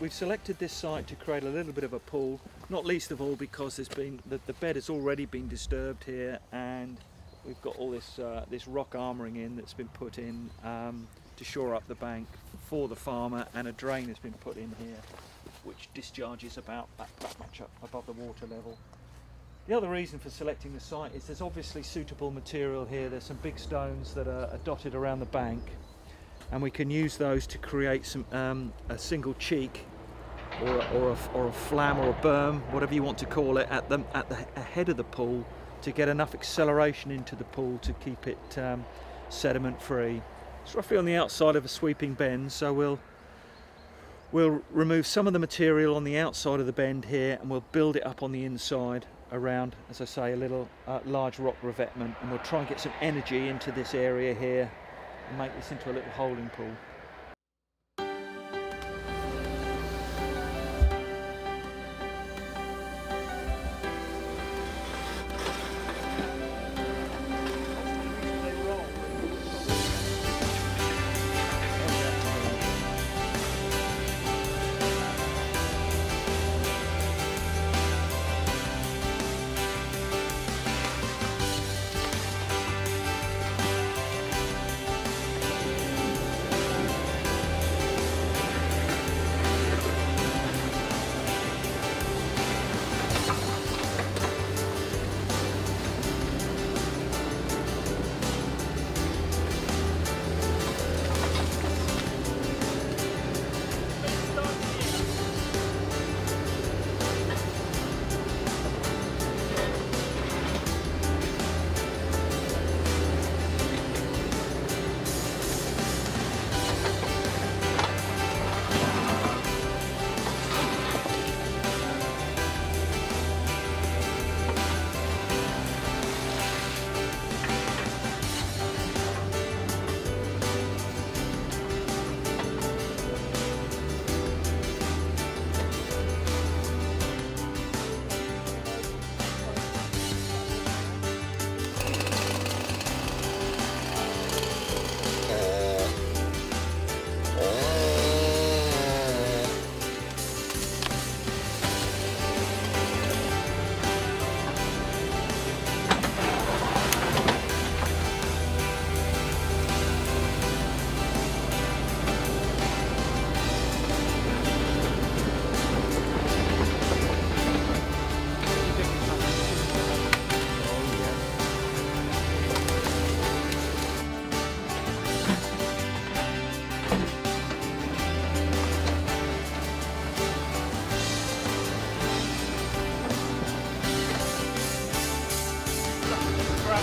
We've selected this site to create a little bit of a pool, not least of all because there's been the bed has already been disturbed here, and we've got all this this rock armouring in that's been put in to shore up the bank for the farmer, and a drain has been put in here which discharges about that much up above the water level. The other reason for selecting the site is there's obviously suitable material here. There's some big stones that are dotted around the bank, and we can use those to create some a single cheek or a flam or a berm, whatever you want to call it, at the head of the pool to get enough acceleration into the pool to keep it sediment free. It's roughly on the outside of a sweeping bend, so we'll remove some of the material on the outside of the bend here, and we'll build it up on the inside around, as I say, a little large rock revetment, and we'll try and get some energy into this area here and make this into a little holding pool.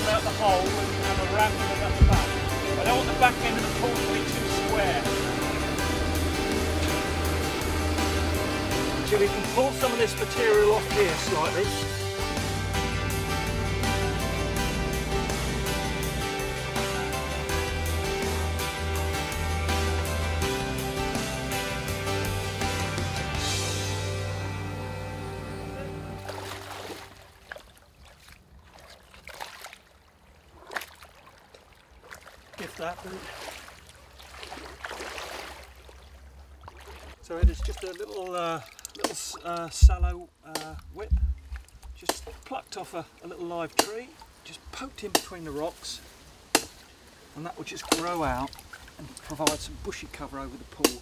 Out the hole and have a round of it up the back. I don't want the back end of the pool to be too square. So we can pull some of this material off here slightly. So it is just a little sallow whip, just plucked off a little live tree, just poked in between the rocks, and that will just grow out and provide some bushy cover over the pool.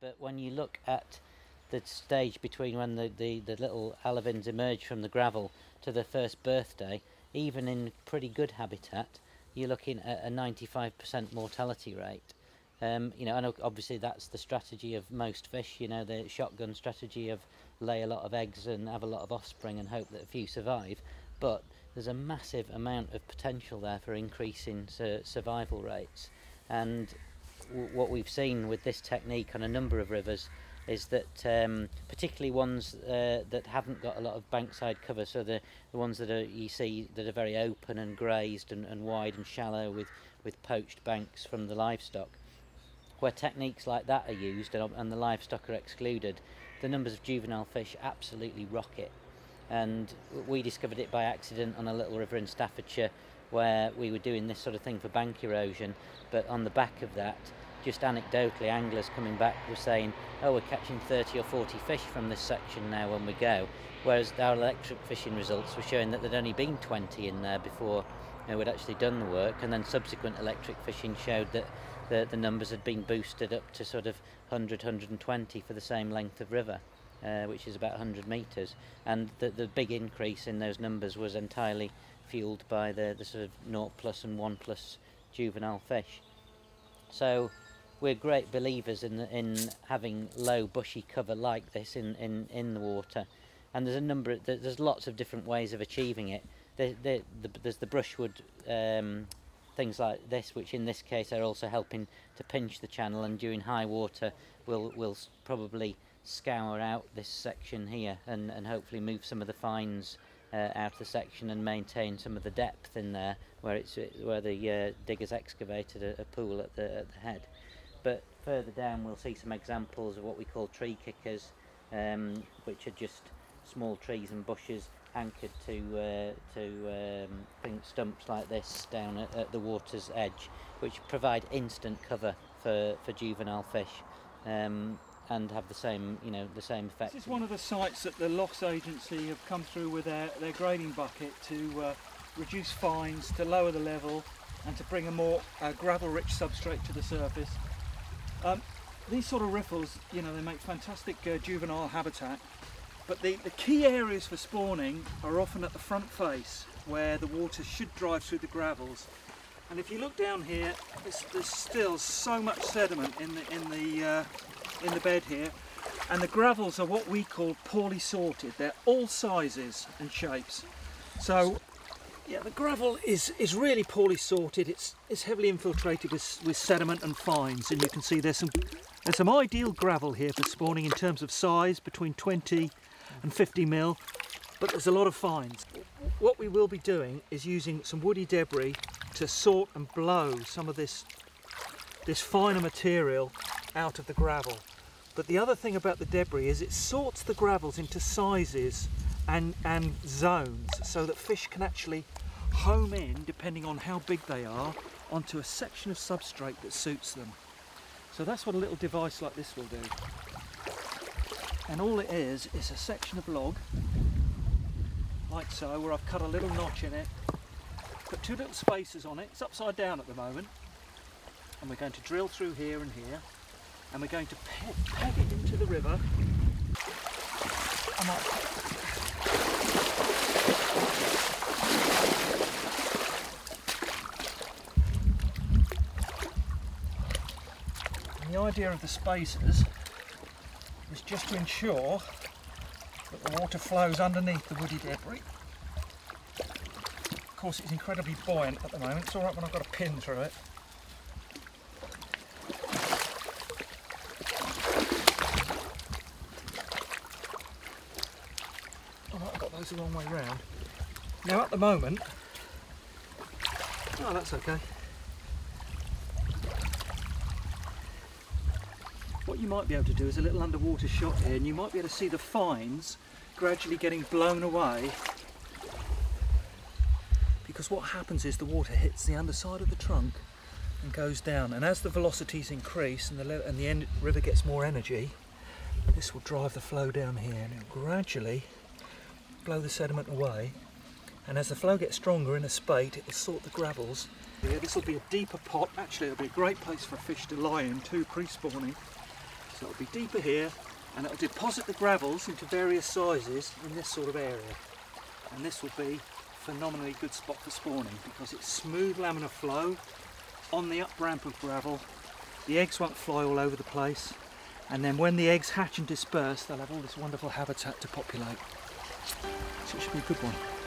But when you look at the stage between when the little alevins emerge from the gravel to their first birthday, even in pretty good habitat, you're looking at a 95% mortality rate. You know, and obviously that's the strategy of most fish. You know, the shotgun strategy of lay a lot of eggs and have a lot of offspring and hope that a few survive. But there's a massive amount of potential there for increasing survival rates, and what we've seen with this technique on a number of rivers is that particularly ones that haven't got a lot of bankside cover, so the ones that are, you see, that are very open and grazed and wide and shallow with poached banks from the livestock, where techniques like that are used and the livestock are excluded, the numbers of juvenile fish absolutely rocket. And we discovered it by accident on a little river in Staffordshire, where we were doing this sort of thing for bank erosion. But on the back of that, just anecdotally, anglers coming back were saying, oh, we're catching 30 or 40 fish from this section now when we go, whereas our electric fishing results were showing that there'd only been 20 in there before, you know, we'd actually done the work. And then subsequent electric fishing showed that the numbers had been boosted up to sort of 100, 120 for the same length of river, which is about 100 metres. And the big increase in those numbers was entirely fuelled by the sort of 0 plus and 1 plus juvenile fish. So we're great believers in having low bushy cover like this in the water, and there's a number of, there's lots of different ways of achieving it. There's the brushwood, things like this, which in this case are also helping to pinch the channel, and during high water will probably scour out this section here and hopefully move some of the fines out of the section and maintain some of the depth in there where it's the diggers excavated a pool at the head. But further down we'll see some examples of what we call tree kickers, which are just small trees and bushes anchored to stumps like this down at the water's edge, which provide instant cover for juvenile fish, and have the same, you know, the same effect. This is one of the sites that the Loughs Agency have come through with their grading bucket to reduce fines, to lower the level, and to bring a more gravel-rich substrate to the surface. These sort of riffles, you know, they make fantastic juvenile habitat. But the key areas for spawning are often at the front face, where the water should drive through the gravels. And if you look down here, there's still so much sediment in the bed here, and the gravels are what we call poorly sorted. They're all sizes and shapes. So, yeah, the gravel is really poorly sorted. It's heavily infiltrated with sediment and fines, and you can see there's some ideal gravel here for spawning in terms of size, between 20 and 50 mil, but there's a lot of fines. What we will be doing is using some woody debris to sort and blow some of this finer material out of the gravel. But the other thing about the debris is it sorts the gravels into sizes and zones, so that fish can actually home in, depending on how big they are, onto a section of substrate that suits them. So that's what a little device like this will do. And all it is a section of log, like so, where I've cut a little notch in it, put two little spacers on it. It's upside down at the moment. And we're going to drill through here and here, and we're going to peg it into the river. And the idea of the spacers was just to ensure that the water flows underneath the woody debris. Of course, it's incredibly buoyant at the moment. It's all right when I've got a pin through it. A long way round. Now at the moment, oh, that's okay. What you might be able to do is a little underwater shot here, and you might be able to see the fines gradually getting blown away, because what happens is the water hits the underside of the trunk and goes down, and as the velocities increase and the river gets more energy, this will drive the flow down here, and it'll gradually blow the sediment away, and as the flow gets stronger in a spate, it'll sort the gravels. Yeah, this will be a deeper pot. Actually, it'll be a great place for a fish to lie in too, pre-spawning. So it'll be deeper here, and it'll deposit the gravels into various sizes in this sort of area. And this will be a phenomenally good spot for spawning, because it's smooth laminar flow on the up ramp of gravel. The eggs won't fly all over the place, and then when the eggs hatch and disperse, they'll have all this wonderful habitat to populate. So it should be a good one.